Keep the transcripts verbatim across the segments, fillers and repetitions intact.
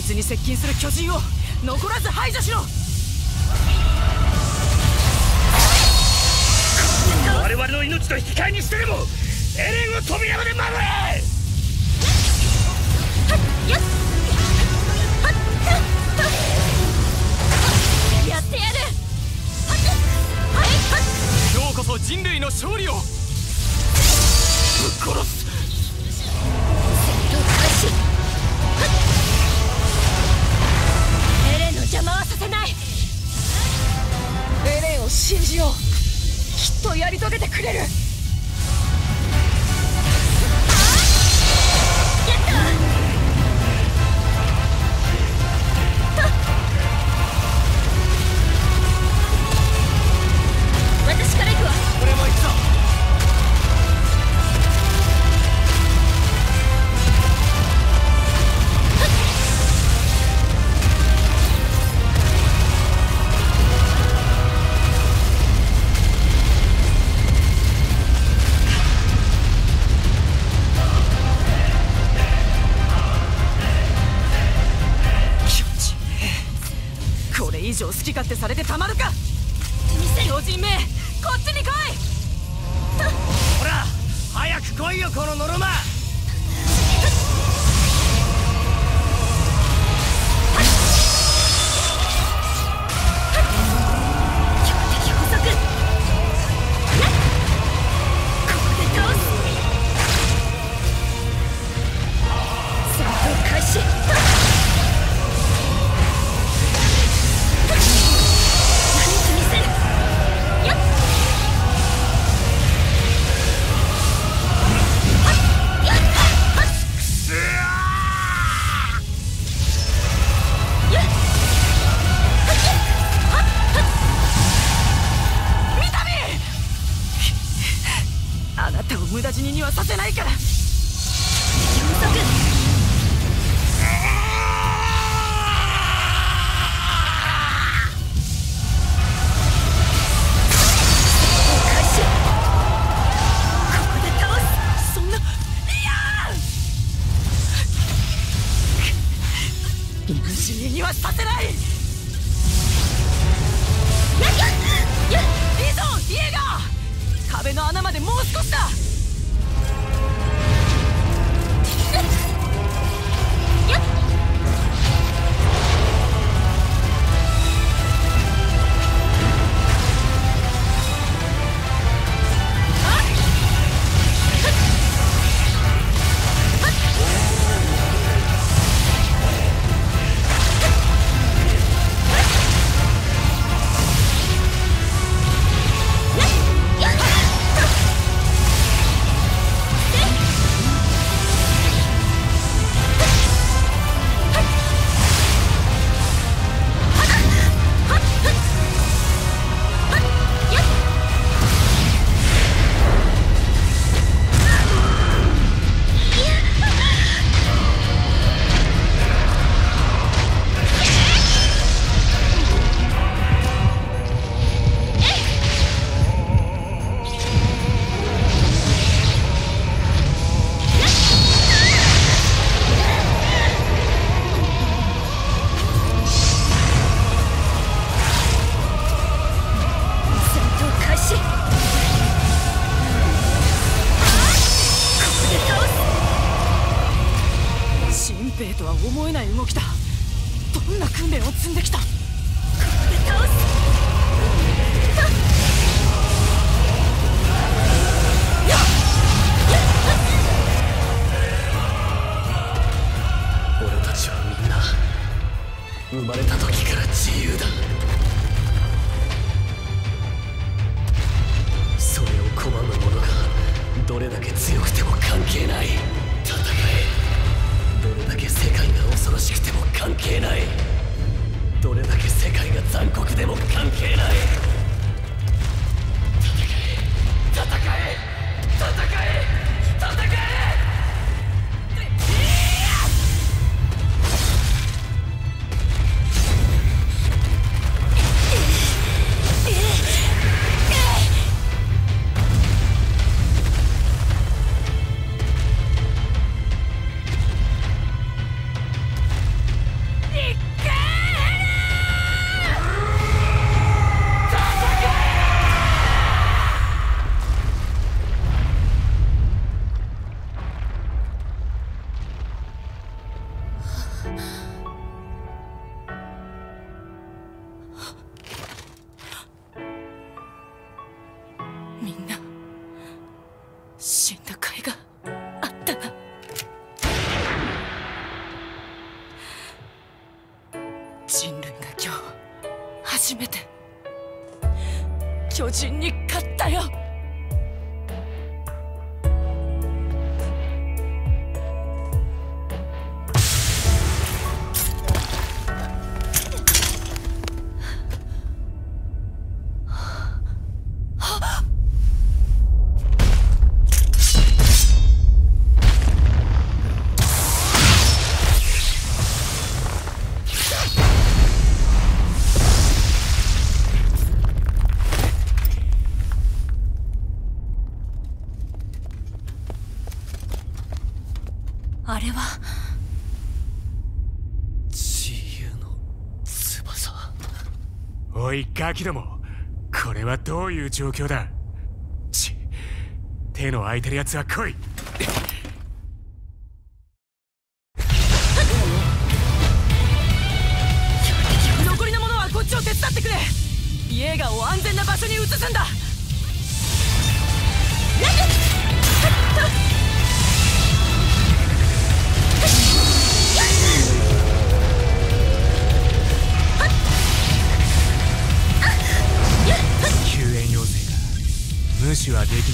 いつに接近する巨人を残らず排除しろ。我々の命と引き換えにしてでもエレンを扉まで守れ。やってやる。今日こそ人類の勝利を。ぶっ殺す。エレンの邪魔はさせない。エレンを信じよう。きっとやり遂げてくれる。やった。私から行くわ。俺も行くぞ。気持ちいいね。これ以上好き勝手されてたまるか。巨人め、こっちに来い。ほら早く来いよこのノルマ。みんな死んだ甲斐があったな。人類が今日初めて巨人に勝ったよ。あれは自由の翼。おいガキども、これはどういう状況だ。ち手の空いてるやつは来い。残りの者はこっちを手伝ってくれ。イエーガーを安全な場所に移すんだ。無視はできねえ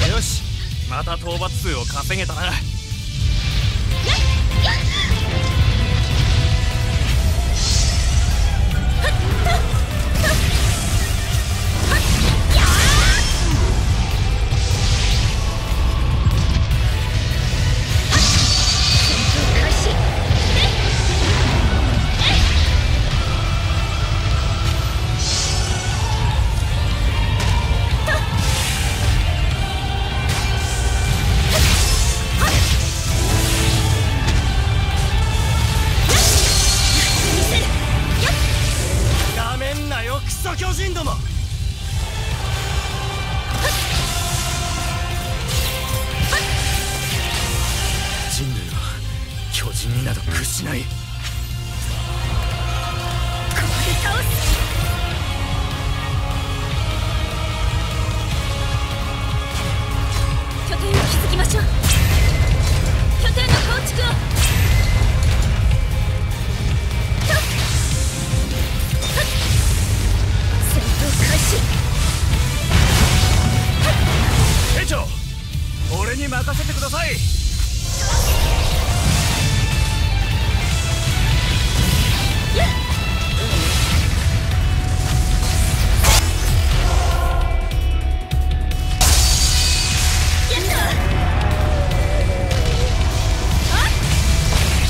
な。よし、また討伐数を稼げたな。巨人ども、人類は巨人になど屈しない。これ倒す。拠点を築きましょう。拠点の構築を。兵長、俺に任せてください。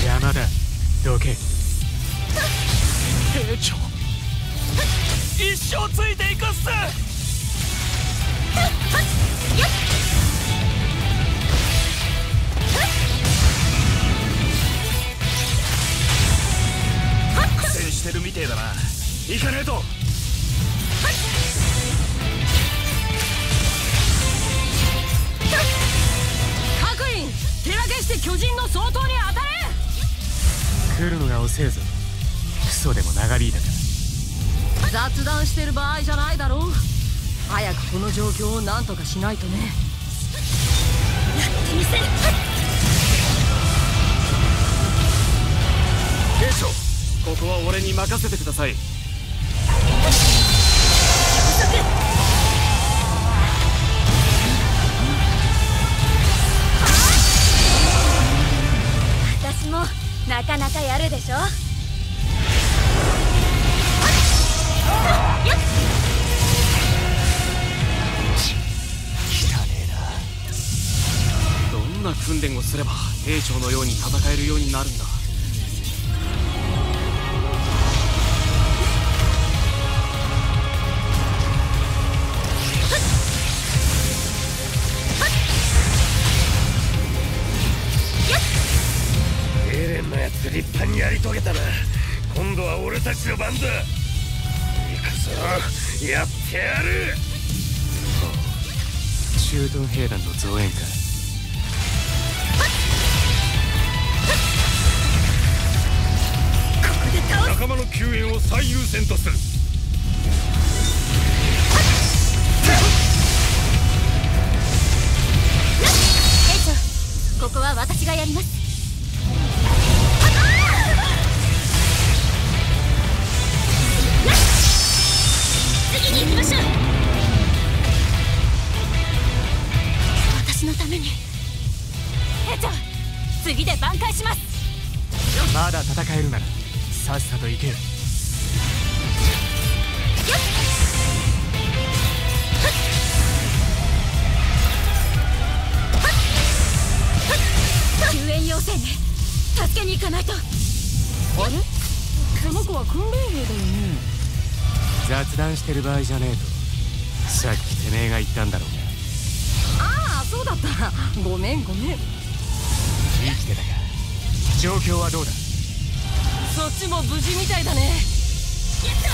邪魔だ、どけ。兵長、一生ついていくっす。苦戦してるみてえだな。行かねえと。各員手分けして巨人の総統に当たれ。来るのが遅えぞ。クソでも長引いたか。雑談してる場合じゃないだろう。早くこの状況を何とかしないとね。やってみせる。兵長、ここは俺に任せてください。私もなかなかやるでしょ。よっどんな訓練をすれば兵長のように戦えるようになるんだ。立派にやり遂げたな。今度は俺たちの番だ。行くぞ、やってやる。駐屯兵団の増援か。ここで倒す。仲間の救援を最優先とする。兵長、ここは私がやります。次に行きましょう。私のために兵長、次で挽回します。まだ戦えるならさっさと行けよ。救援要請ね。助けに行かないと。あれ、この子は訓練兵だよね。雑談してる場合じゃねえと、さっきてめえが言ったんだろうが。ああ、そうだった、ごめんごめん。生きてたか。状況はどうだ。そっちも無事みたいだね。やった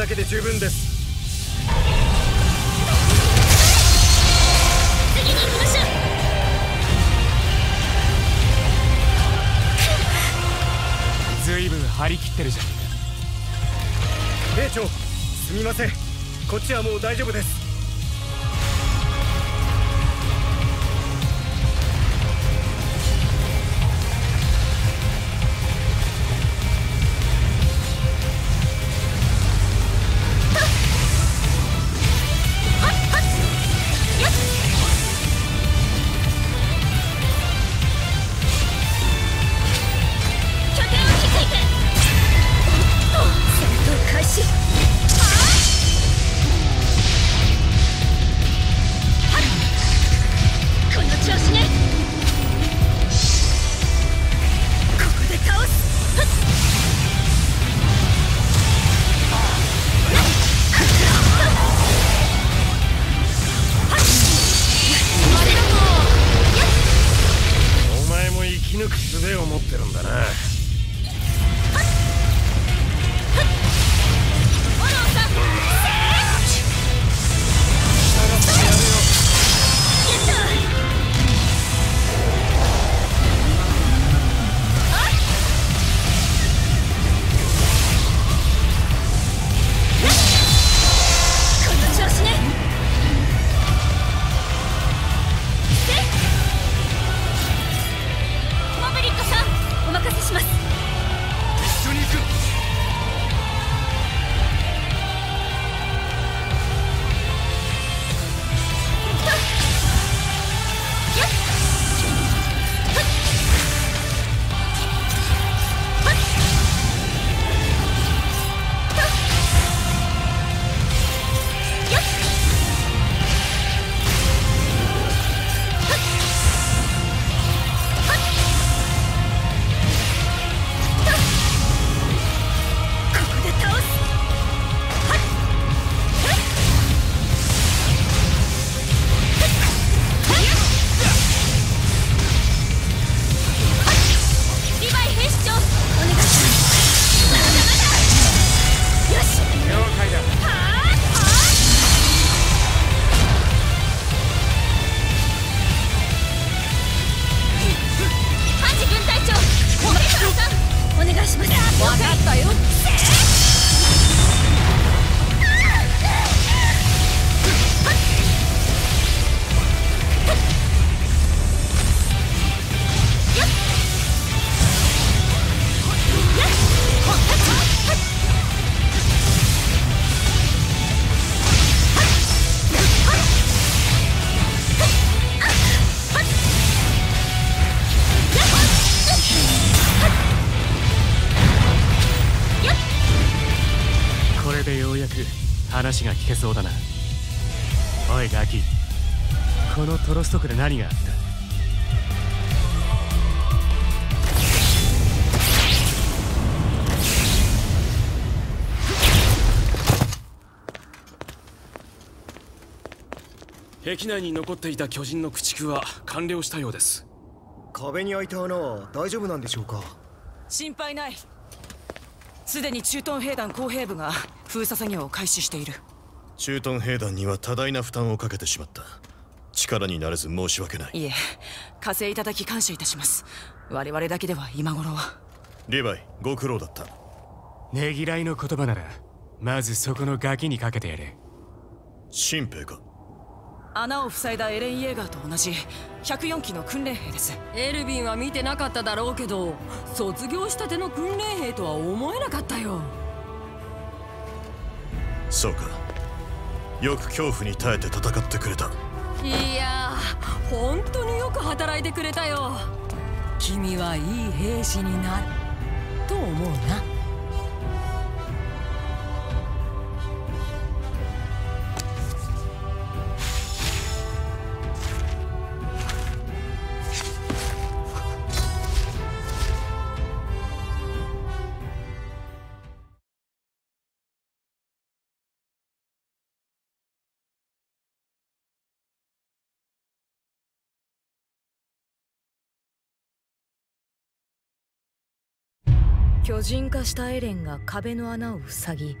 だけで十分です。次に行きましょう。ずいぶん張り切ってるじゃん。兵長、すみません。こっちはもう大丈夫です。話が聞けそうだな。おいガキ、このトロスト区で何があった？壁内に残っていた巨人の駆逐は完了したようです。壁に開いた穴は大丈夫なんでしょうか？心配ない。すでに駐屯兵団工兵部が封鎖作業を開始している。駐屯兵団には多大な負担をかけてしまった。力になれず申し訳ない。いえ、加勢いただき感謝いたします。我々だけでは今頃は。リヴァイ、ご苦労だった。ねぎらいの言葉ならまずそこのガキにかけてやれ。新兵か？穴を塞いだエレン・イェーガーと同じひゃくよんきの訓練兵です。エルヴィンは見てなかっただろうけど、卒業したての訓練兵とは思えなかったよ。そうか、よく恐怖に耐えて戦ってくれた。いやー、本当によく働いてくれたよ。君はいい兵士になると思うな。巨人化したエレンが壁の穴を塞ぎ、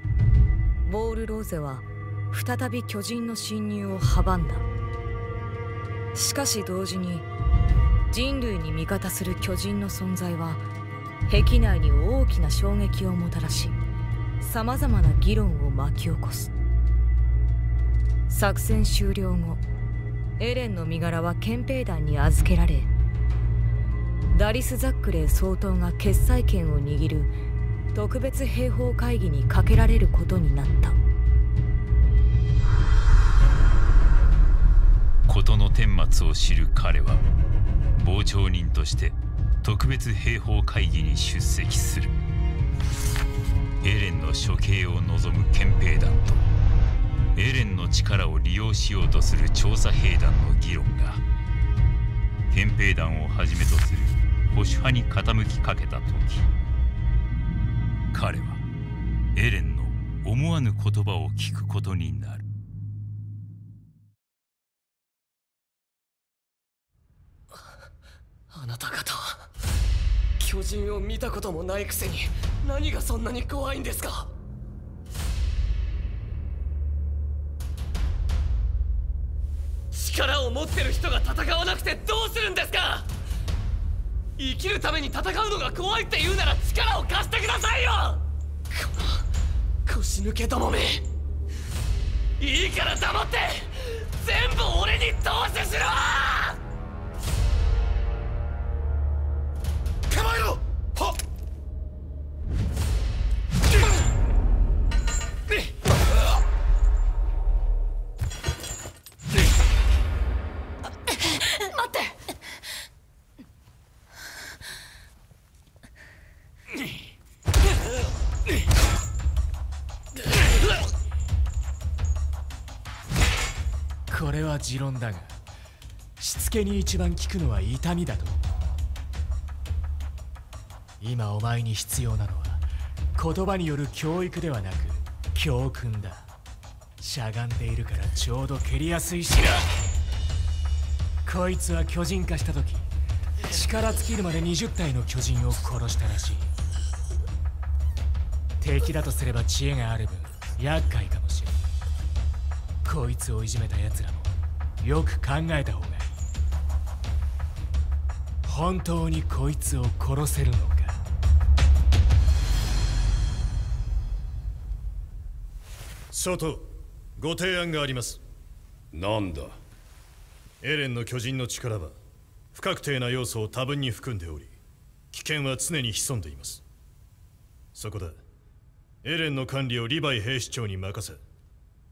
ヴォールローゼは再び巨人の侵入を阻んだ。しかし同時に人類に味方する巨人の存在は壁内に大きな衝撃をもたらし、さまざまな議論を巻き起こす。作戦終了後、エレンの身柄は憲兵団に預けられ、ダリス・ザックレイ総統が決裁権を握る特別兵法会議にかけられることになった。事の顛末を知る彼は傍聴人として特別兵法会議に出席する。エレンの処刑を望む憲兵団とエレンの力を利用しようとする調査兵団の議論が、憲兵団をはじめとする保守派に傾きかけた時、彼はエレンの思わぬ言葉を聞くことになる。あなた方は巨人を見たこともないくせに何がそんなに怖いんですか？力を持ってる人が戦わなくてどうするんですか？生きるために戦うのが怖いって言うなら力を貸してくださいよ。この腰抜けどもめ、いいから黙って全部俺に投資しろ。構えろ。はっ、これは持論だが、しつけに一番効くのは痛みだと。今お前に必要なのは言葉による教育ではなく教訓だ。しゃがんでいるからちょうど蹴りやすいしな。こいつは巨人化した時、力尽きるまでにじゅったいの巨人を殺したらしい。敵だとすれば知恵がある分厄介かもしれない。こいつをいじめた奴らもよく考えた方がいい。本当にこいつを殺せるのか。総統、ご提案があります。なんだ？エレンの巨人の力は不確定な要素を多分に含んでおり、危険は常に潜んでいます。そこでエレンの管理をリヴァイ兵士長に任せ、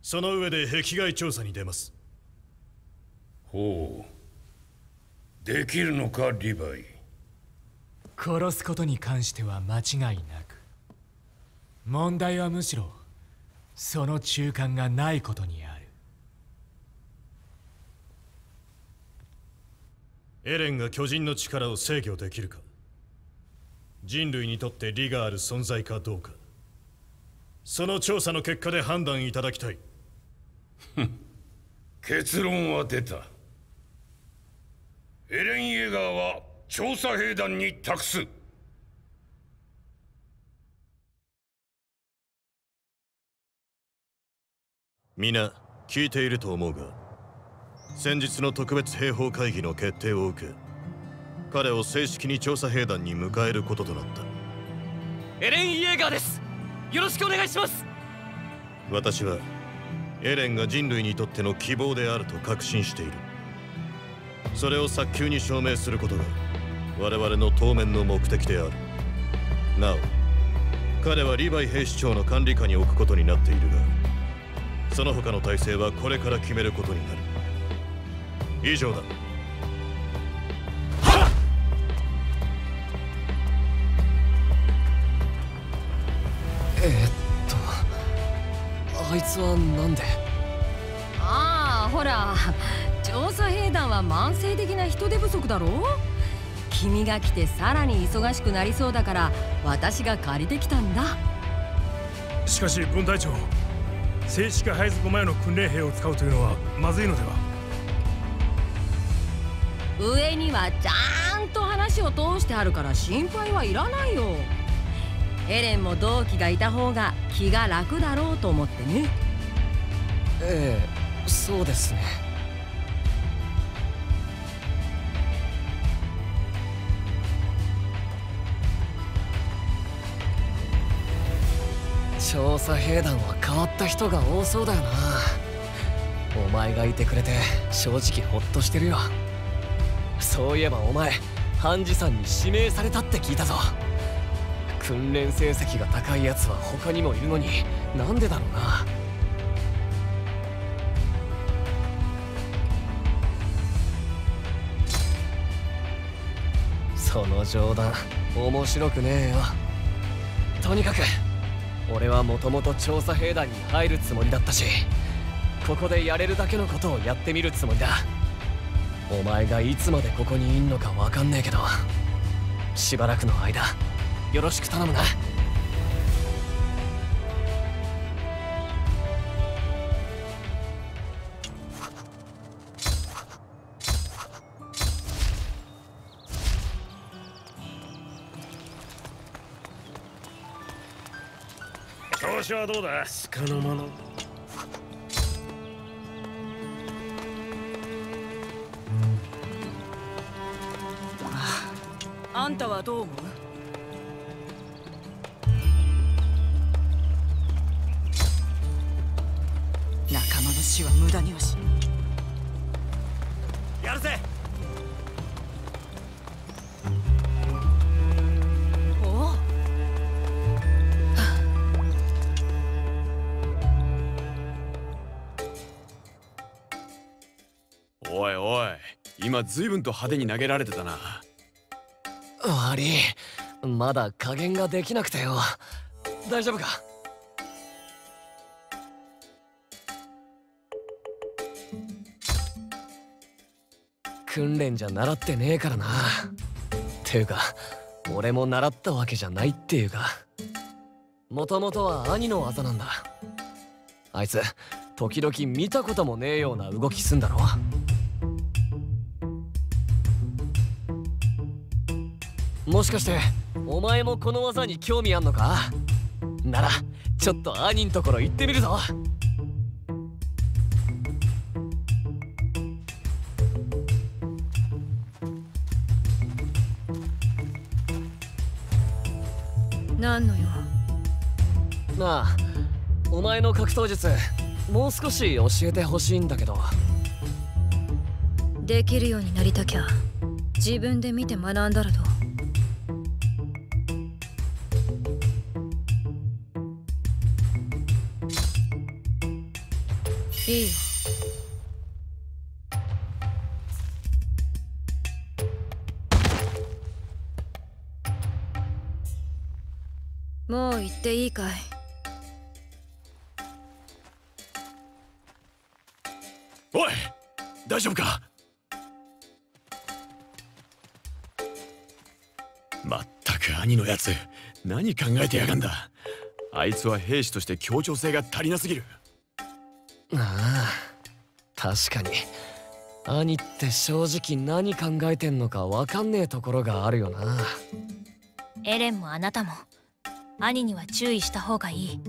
その上で壁外調査に出ます。ほう、できるのかリヴァイ。殺すことに関しては間違いなく、問題はむしろその中間がないことにある。エレンが巨人の力を制御できるか、人類にとって利がある存在かどうか、その調査の結果で判断いただきたい。結論は出た。エレン・イェーガーは調査兵団に託す。皆聞いていると思うが、先日の特別兵法会議の決定を受け、彼を正式に調査兵団に迎えることとなった。エレン・イェーガーです。よろしくお願いします。私はエレンが人類にとっての希望であると確信している。それを早急に証明することが我々の当面の目的である。なお、彼はリヴァイ兵士長の管理下に置くことになっているが、その他の体制はこれから決めることになる。以上だ。あいつはなんで？ああ、ほら、調査兵団は慢性的な人手不足だろう。君が来てさらに忙しくなりそうだから私が借りてきたんだ。しかし分隊長、正式配属前の訓練兵を使うというのはまずいのでは？上にはちゃんと話を通してあるから心配はいらないよ。エレンも同期がいた方が気が楽だろうと思ってね。ええ、そうですね。調査兵団は変わった人が多そうだよな。お前がいてくれて正直ホッとしてるよ。そういえばお前、ハンジさんに指名されたって聞いたぞ。訓練成績が高いやつは他にもいるのに、なんでだろうな。その冗談面白くねえよ。とにかく俺はもともと調査兵団に入るつもりだったし、ここでやれるだけのことをやってみるつもりだ。お前がいつまでここにいんのかわかんねえけど、しばらくの間よろしく頼むな。調子はどうだ？つかの間の。あんたはどう思う？死は無駄によし。やるぜ。おお。おいおい、今ずいぶんと派手に投げられてたな。悪い、まだ加減ができなくてよ。大丈夫か？訓練じゃ習ってねえからな。ていうか俺も習ったわけじゃないっていうか、もともとは兄の技なんだ。あいつ時々見たこともねえような動きすんだろ。もしかしてお前もこの技に興味あんのか？ならちょっと兄んところ行ってみるぞ。何のよ。なあ、お前の格闘術もう少し教えてほしいんだけど。できるようになりたきゃ自分で見て学んだらどう？いいよ。もう行っていいかい？おい、大丈夫か？まったく兄のやつ、何考えてやがんだ。あいつは兵士として協調性が足りなすぎる。ああ、確かに兄って正直何考えてんのかわかんねえところがあるよな。エレンもあなたも兄には注意した方がいい。